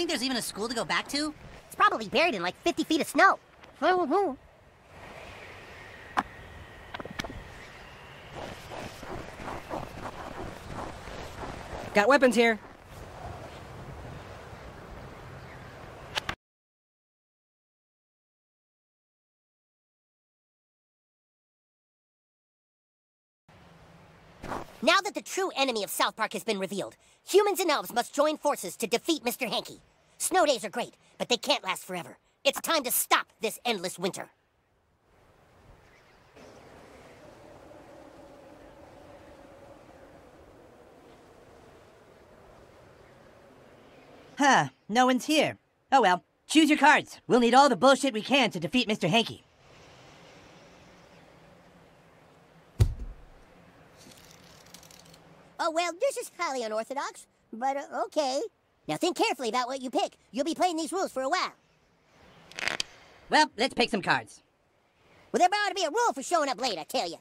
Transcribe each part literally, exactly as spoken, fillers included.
think there's even a school to go back to? It's probably buried in like fifty feet of snow. Got weapons here. Now that the true enemy of South Park has been revealed, humans and elves must join forces to defeat Mister Hankey. Snow days are great, but they can't last forever. It's time to stop this endless winter. Huh, no one's here. Oh well, choose your cards. We'll need all the bullshit we can to defeat Mister Hankey. Oh, well, this is highly unorthodox, but uh, okay. Now think carefully about what you pick. You'll be playing these rules for a while. Well, let's pick some cards. Well, there ought to be a rule for showing up late, I tell you.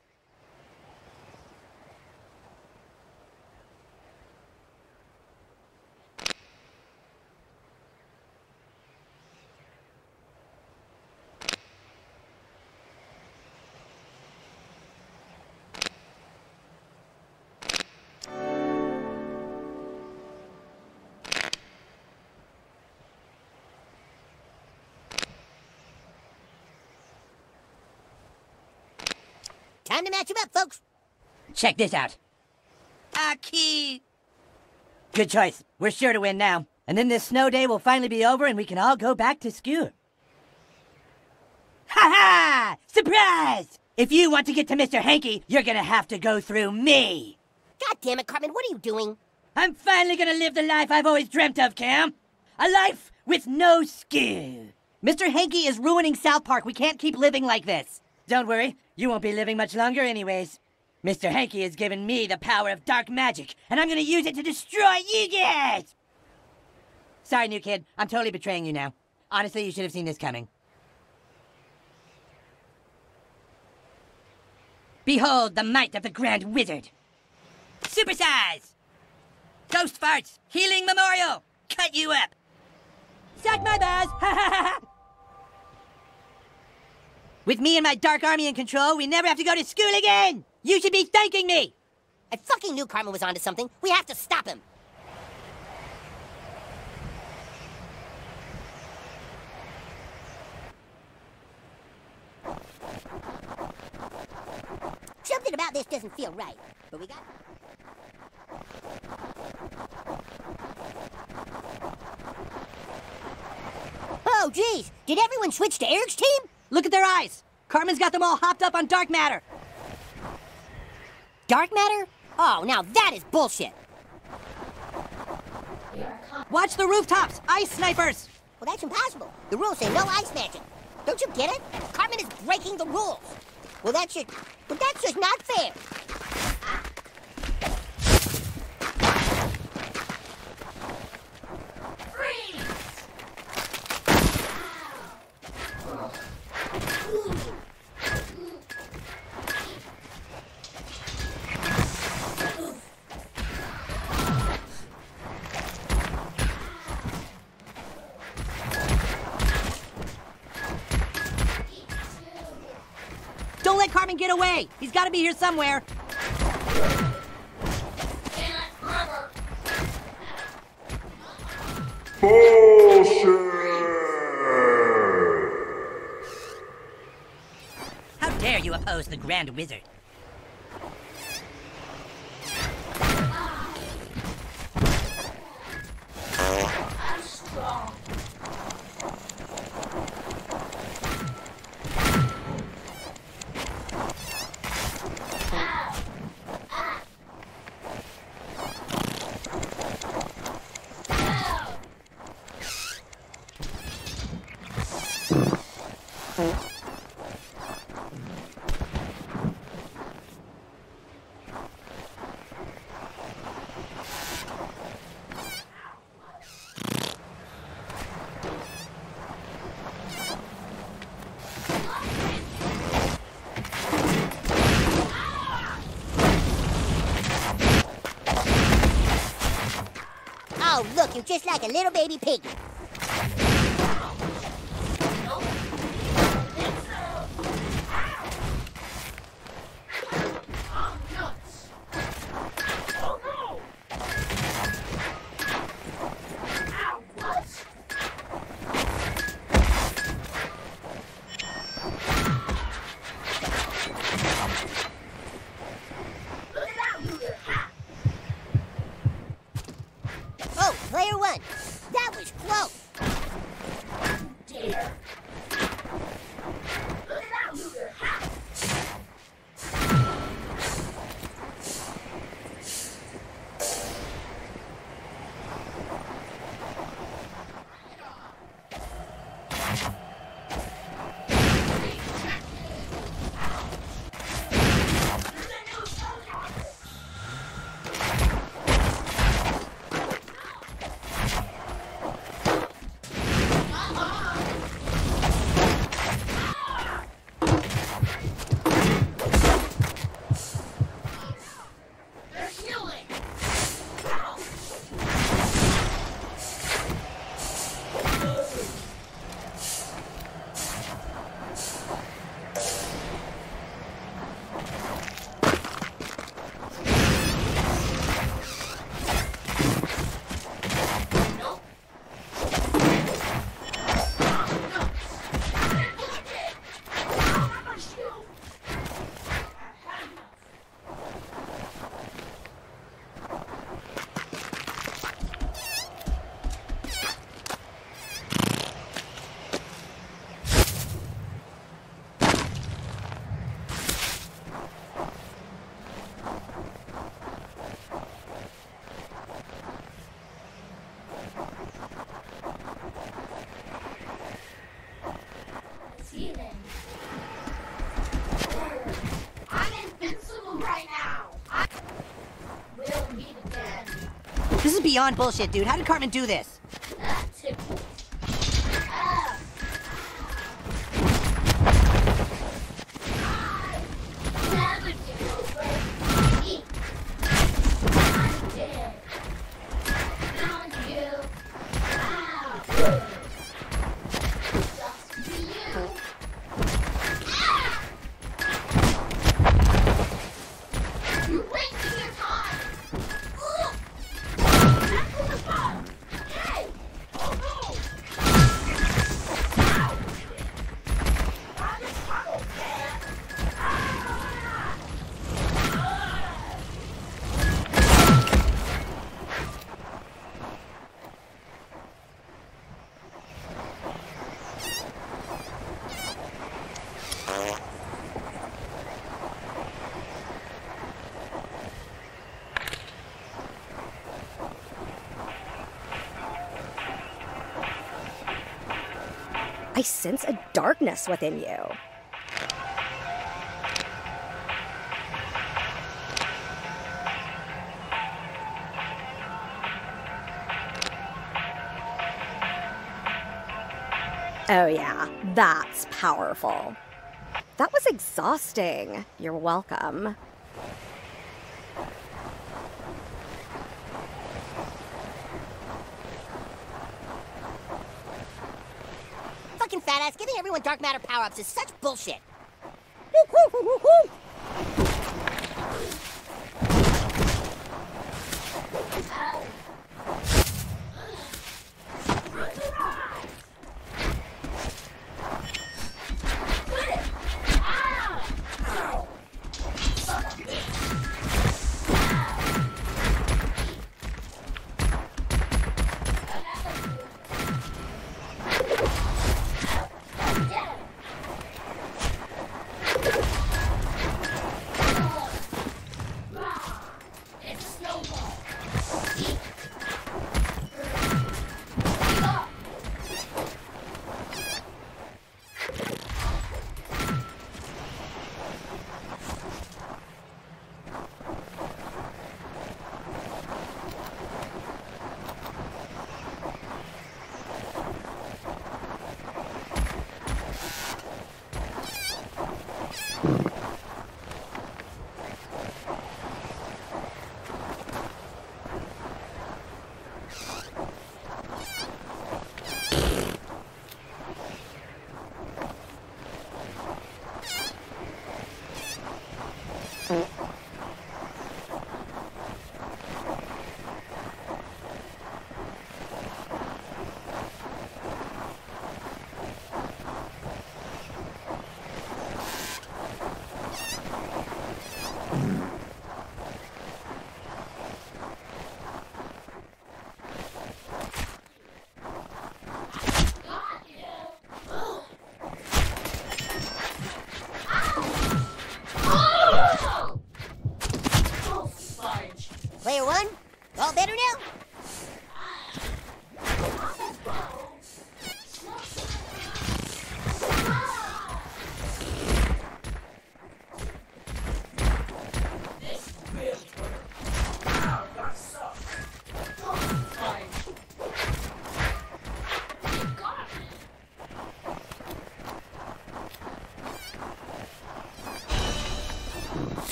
Time to match him up, folks. Check this out. A key. Good choice. We're sure to win now. And then this snow day will finally be over and we can all go back to school. Ha ha! Surprise! If you want to get to Mister Hankey, you're gonna have to go through me. God damn it, Cartman, what are you doing? I'm finally gonna live the life I've always dreamt of, Cam. A life with no skill. Mister Hankey is ruining South Park. We can't keep living like this. Don't worry, you won't be living much longer anyways. Mister Hankey has given me the power of dark magic, and I'm gonna use it to destroy you guys! Sorry, new kid. I'm totally betraying you now. Honestly, you should have seen this coming. Behold the might of the Grand Wizard. Supersize! Ghost farts! Healing memorial! Cut you up! Suck my buzz! Ha ha ha ha! With me and my dark army in control, we never have to go to school again! You should be thanking me! I fucking knew Cartman was onto something. We have to stop him. Something about this doesn't feel right, but we got... Oh, geez! Did everyone switch to Eric's team? Look at their eyes! Cartman's got them all hopped up on dark matter! Dark matter? Oh, now that is bullshit! Watch the rooftops! Ice snipers! Well, that's impossible. The rules say no ice magic. Don't you get it? Cartman is breaking the rules. Well, that's just... Well, that's just not fair! Cartman, get away! He's got to be here somewhere. Bullshit! How dare you oppose the Grand Wizard? you just like a little baby piggy. Beyond bullshit, dude. How did Cartman do this? I sense a darkness within you. Oh yeah, that's powerful. That was exhausting. You're welcome. Fat ass, giving everyone dark matter power-ups is such bullshit.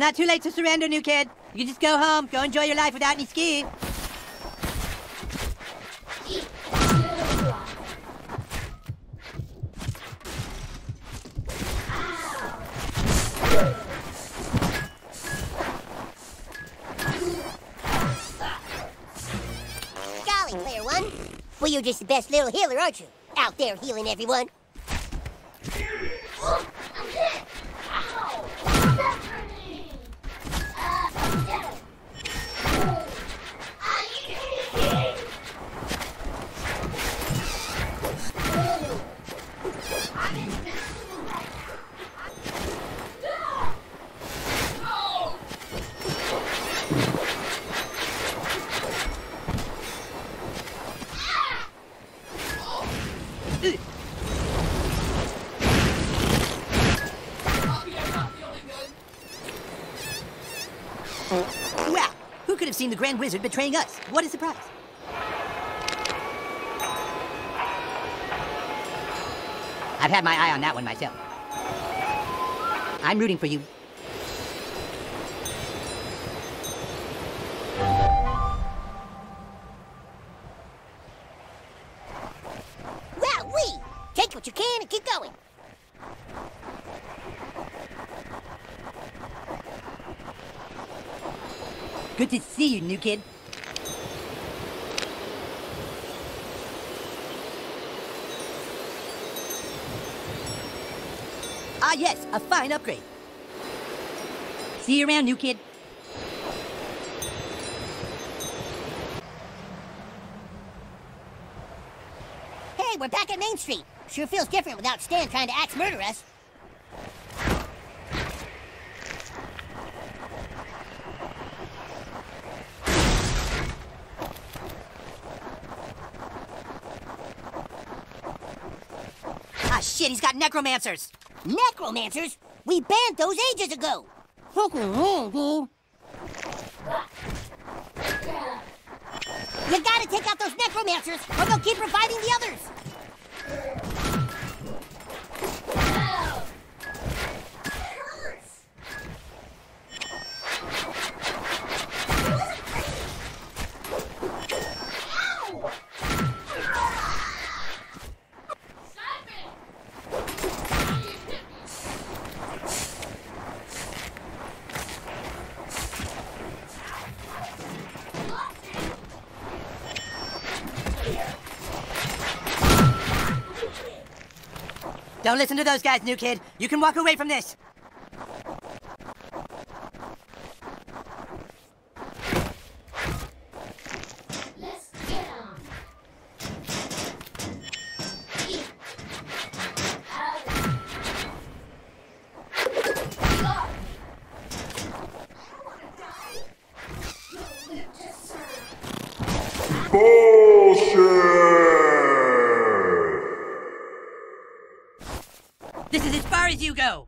Not too late to surrender, new kid. You can just go home. Go enjoy your life without any skiing. Golly, player one. Well, you're just the best little healer, aren't you? Out there healing everyone. Seen the Grand Wizard betraying us. What a surprise. I've had my eye on that one myself. I'm rooting for you. Wowee! Take what you can and keep going. Good to see you, new kid. Ah, yes, a fine upgrade. See you around, new kid. Hey, we're back at Main Street. Sure feels different without Stan trying to axe murder us. Shit, he's got necromancers. Necromancers? We banned those ages ago. You gotta take out those necromancers, or they'll keep reviving the others. Don't listen to those guys, new kid. You can walk away from this. Let's get on. Bullshit! This is as far as you go!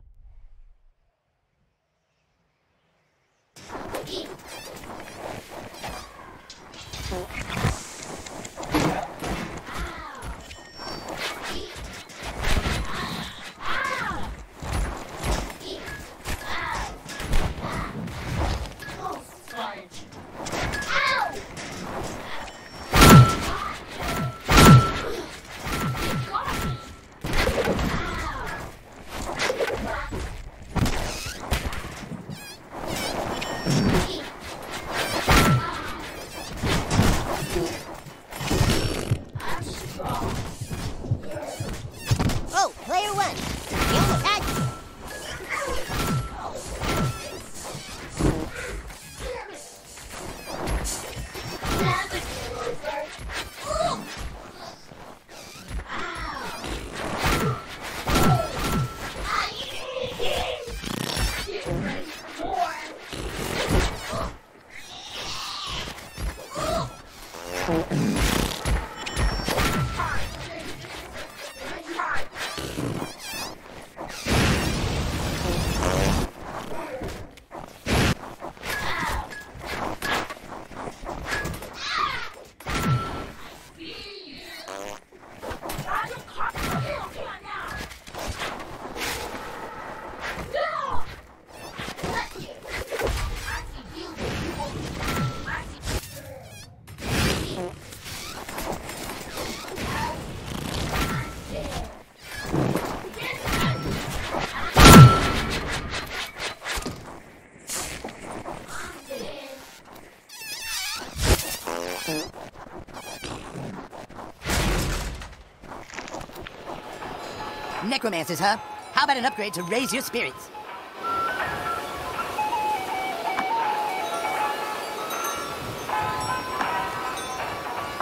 necromancers, huh? How about an upgrade to raise your spirits?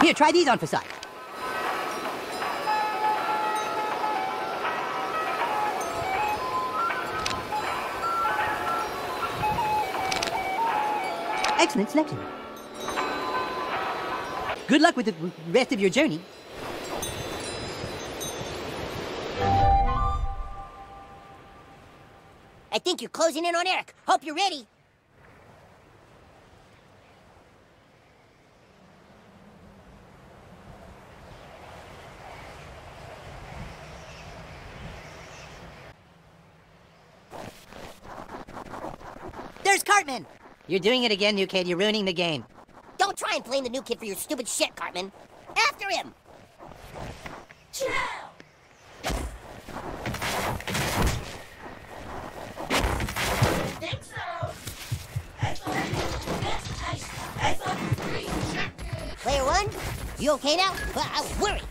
Here, try these on for size. Excellent selection. Good luck with the rest of your journey. I think you're closing in on Eric. Hope you're ready. There's Cartman! You're doing it again, new kid. You're ruining the game. Don't try and blame the new kid for your stupid shit, Cartman. After him! Think so. Player one, you okay now? Well, I was worried.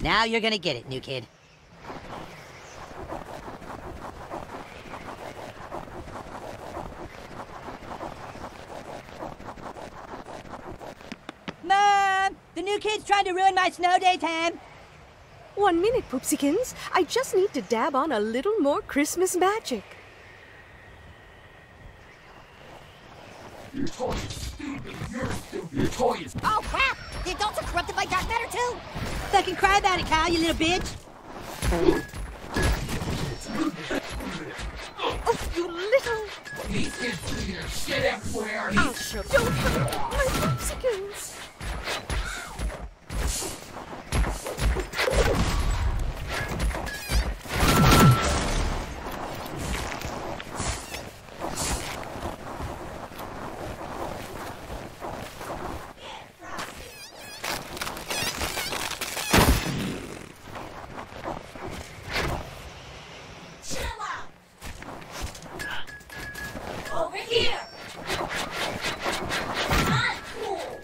Now you're gonna get it, new kid. Mom! The new kid's trying to ruin my snow day time! One minute, Poopsikins. I just need to dab on a little more Christmas magic. Your toy is stupid. You're stupid. Your toy is... Oh, crap! The adults are corrupted by dark matter, too! Fucking cry about it, Kyle, you little bitch! Oh, you little... These kids do their shit everywhere! Oh, shit! Don't hurt my Poopsikins! Over here! Not cool!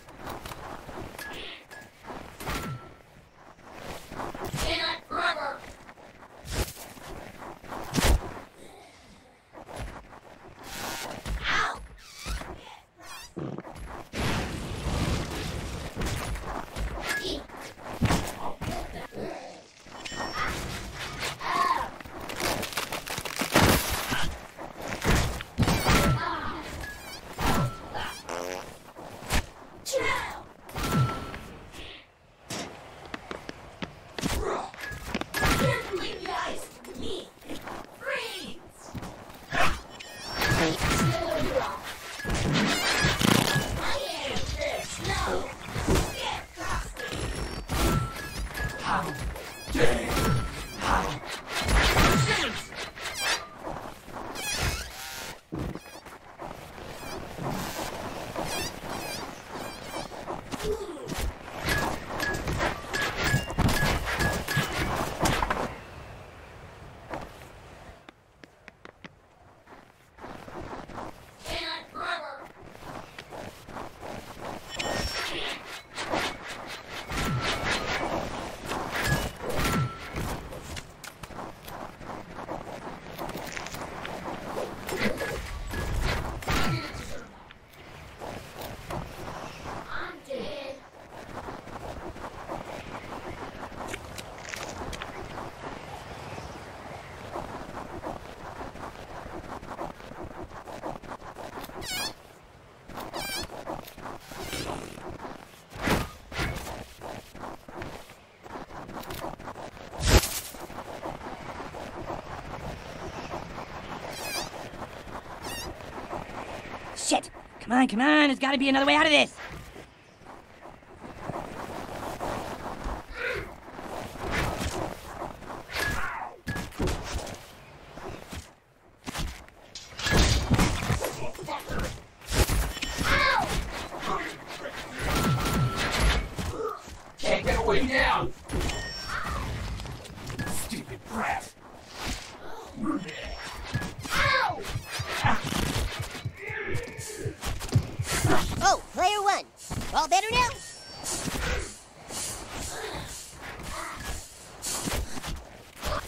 Shit! Come on, come on! There's gotta be another way out of this!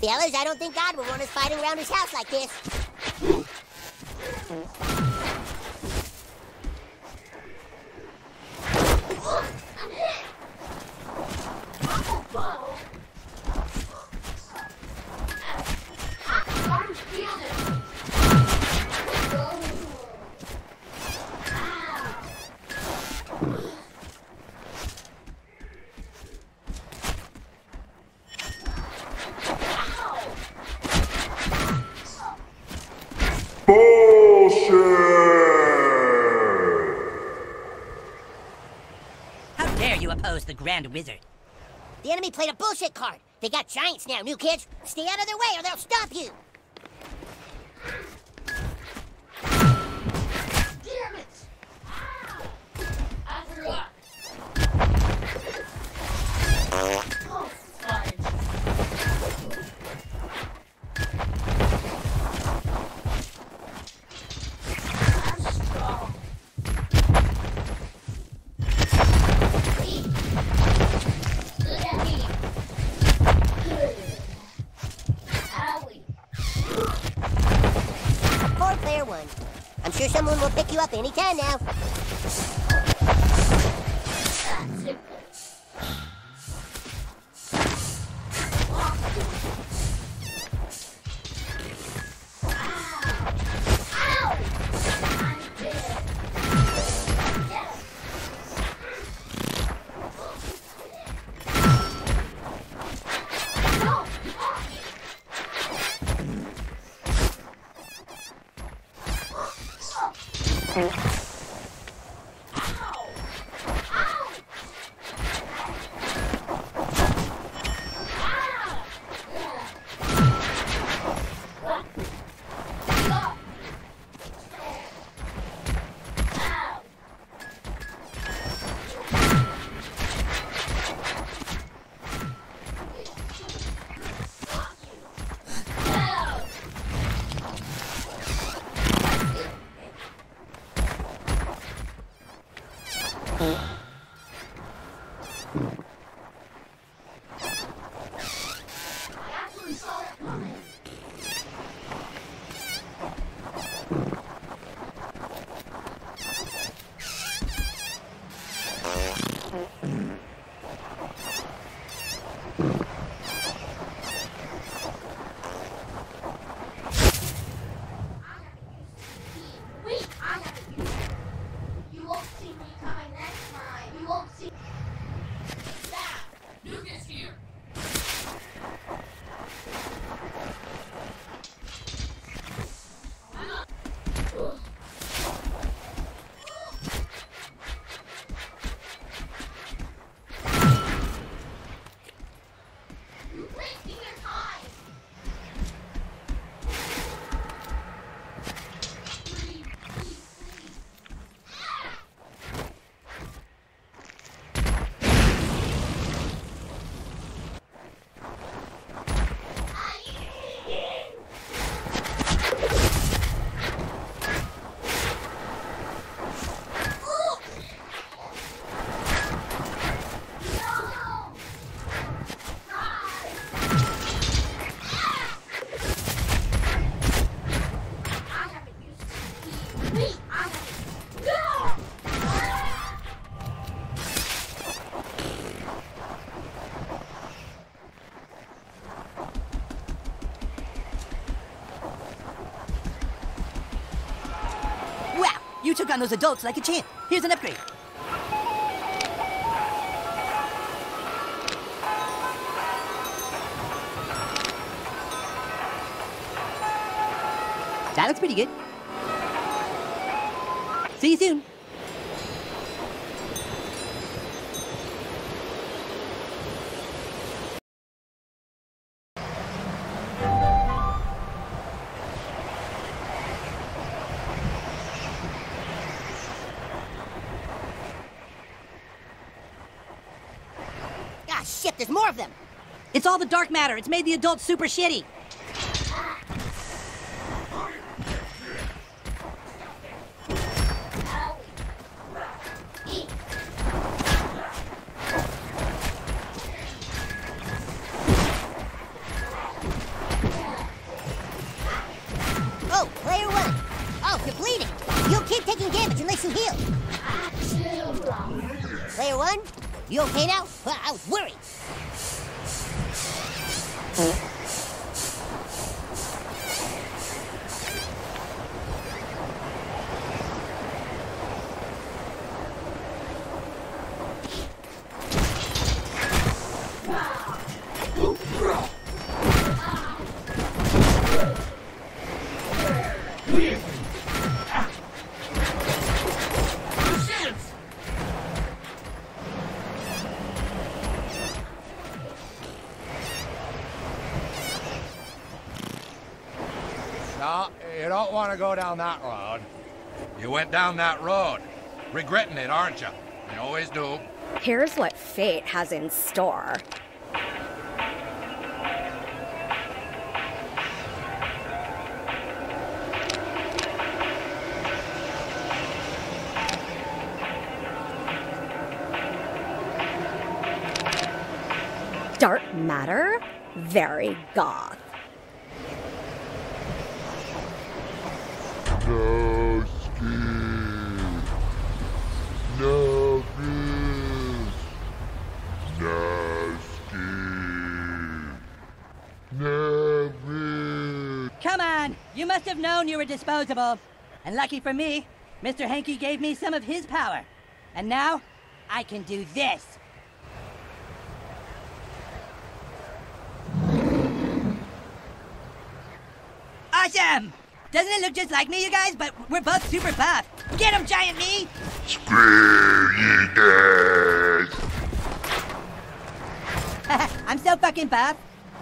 Fellas, I don't think God would want us fighting around his house like this. The Grand Wizard. The enemy played a bullshit card. They got giants now, new kids. Stay out of their way or they'll stop you. Damn it! Ow. I forgot. Oh, I'm strong. I'm sure someone will pick you up any time now. You took on those adults like a champ. Here's an upgrade. That looks pretty good. See you soon. Shit, there's more of them! It's all the dark matter. It's made the adults super shitty. Oh, player one. Oh, you're bleeding. You'll keep taking damage unless you heal. Player one, you okay now? Well, I was worried. Want to go down that road. You went down that road. Regretting it, aren't you? You always do. Here's what fate has in store. Dark matter? Very goth. No skin, no fish, no skin, no fish. Come on, you must have known you were disposable. And lucky for me, Mister Hankey gave me some of his power. And now, I can do this. Awesome! Doesn't it look just like me, you guys? But we're both super buff. Get him, Giant Me! Screw you guys! I'm so fucking buff.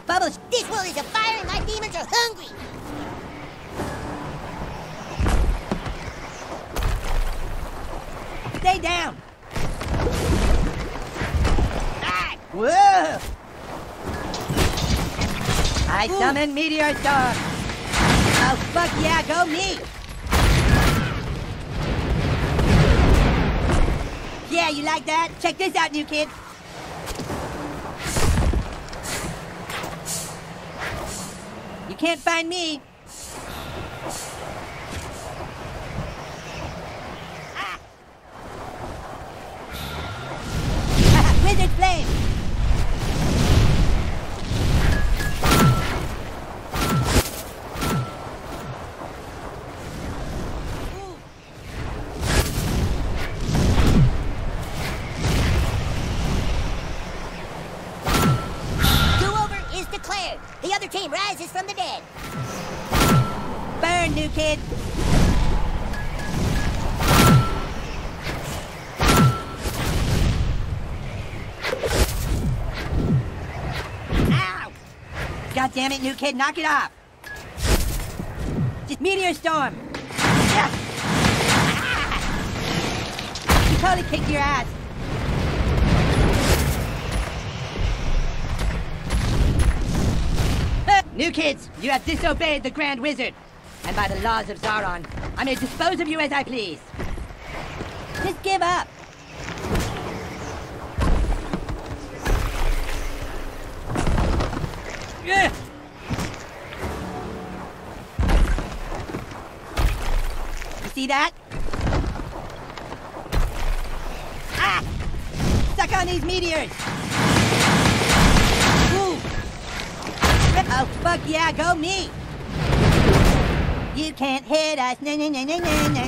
Bubbles, this world is a fire and my demons are hungry! Stay down! Ah! Whoa! I Ooh. summon Meteor Storm! Oh, fuck yeah, go me! Yeah, you like that? Check this out, new kid. You can't find me. Ah. Wizard Flame! Team rises from the dead. Burn, new kid. Ow! God damn it, new kid, knock it off. Just Meteor Storm. She totally kicked your ass. New kids, you have disobeyed the Grand Wizard. And by the laws of Zaron, I may dispose of you as I please. Just give up. Yeah. You see that? Ah! Suck on these meteors! Oh, fuck yeah, go me! You can't hit us, no, no, no, no, no, no.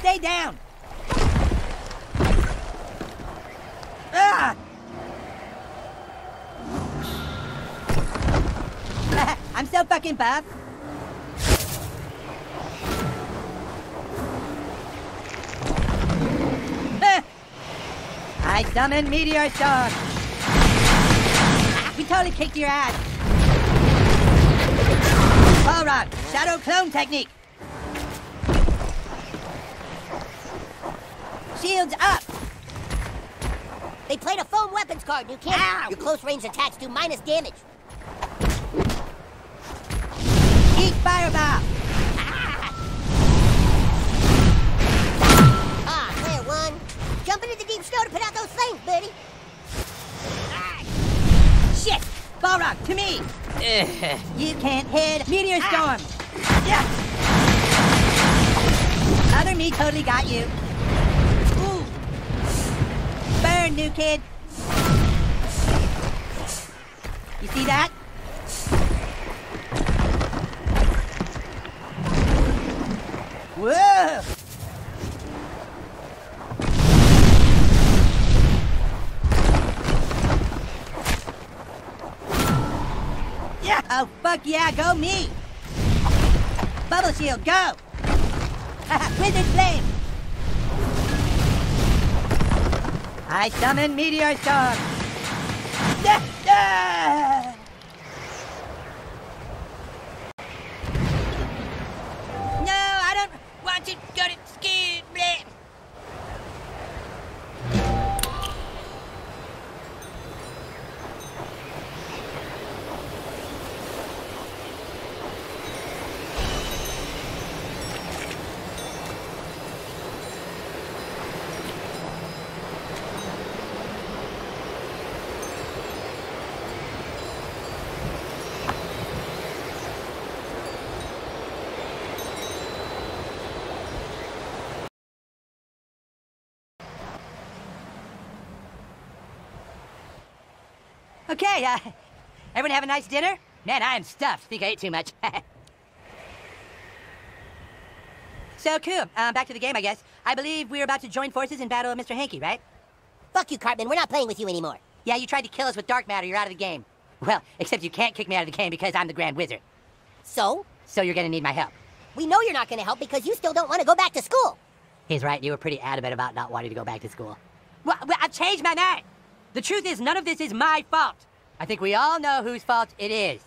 Stay down! Ah! I'm so fucking buff. I summon Meteor Storm. We totally kicked your ass. Ball Rod, Shadow Clone Technique. Shields up. They played a foam weapons card. You can't. Ow. Your close range attacks do minus damage. Eat fireball. Ah, ah clear one. Jump into the deep snow to put out those things, buddy. Ah. Shit! Balrog, to me. Uh. You can't hit Meteor Storm. Ah. Yeah. Other me totally got you. Burn, new kid. You see that? Whoa! Yeah! Oh, fuck yeah, go me! Bubble shield, go! Wizard flame! I summon Meteor Storm. No, I don't want to go to ski. Okay, uh, everyone have a nice dinner? Man, I am stuffed. Think I ate too much. So, cool. Um, back to the game, I guess. I believe we were about to join forces in battle of Mister Hankey, right? Fuck you, Cartman. We're not playing with you anymore. Yeah, you tried to kill us with dark matter. You're out of the game. Well, except you can't kick me out of the game because I'm the Grand Wizard. So? So you're gonna need my help. We know you're not gonna help because you still don't want to go back to school. He's right. You were pretty adamant about not wanting to go back to school. Well, well I've changed my mind. The truth is, none of this is my fault. I think we all know whose fault it is.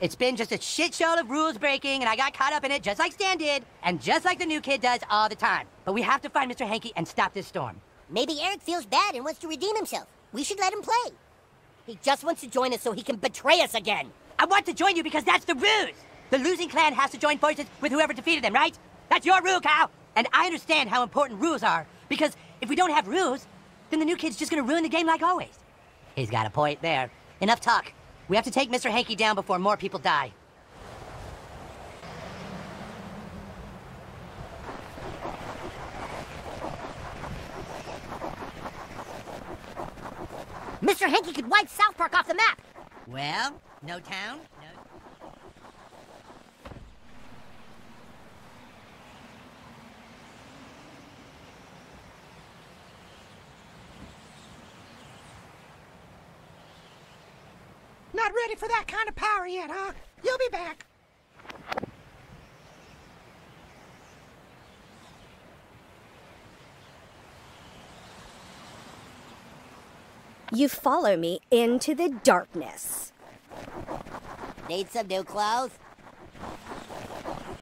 It's been just a shit show of rules breaking, and I got caught up in it just like Stan did, and just like the new kid does all the time. But we have to find Mister Hankey and stop this storm. Maybe Eric feels bad and wants to redeem himself. We should let him play. He just wants to join us so he can betray us again. I want to join you because that's the ruse. The losing clan has to join forces with whoever defeated them, right? That's your rule, Kyle. And I understand how important rules are, because if we don't have rules, then the new kid's just gonna ruin the game like always. He's got a point there. Enough talk. We have to take Mister Hankey down before more people die. Mister Hankey could wipe South Park off the map! Well, no town, no... Not ready for that kind of power yet, huh? You'll be back. You follow me into the darkness. Need some new clothes?